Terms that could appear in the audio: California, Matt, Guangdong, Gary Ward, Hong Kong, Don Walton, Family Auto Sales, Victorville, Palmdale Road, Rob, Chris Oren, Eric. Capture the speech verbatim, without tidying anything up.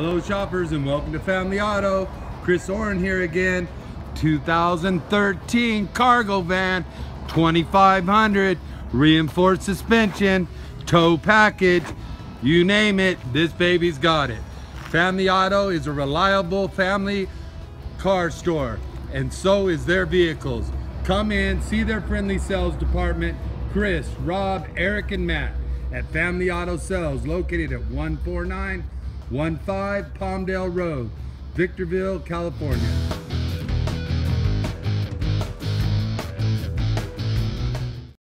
Hello shoppers and welcome to Family Auto. Chris Oren here again. two thousand thirteen cargo van, twenty-five hundred, reinforced suspension, tow package, you name it, this baby's got it. Family Auto is a reliable family car store and so is their vehicles. Come in, see their friendly sales department, Chris, Rob, Eric, and Matt at Family Auto Sales located at one four nine one five Palmdale Road, Victorville, California.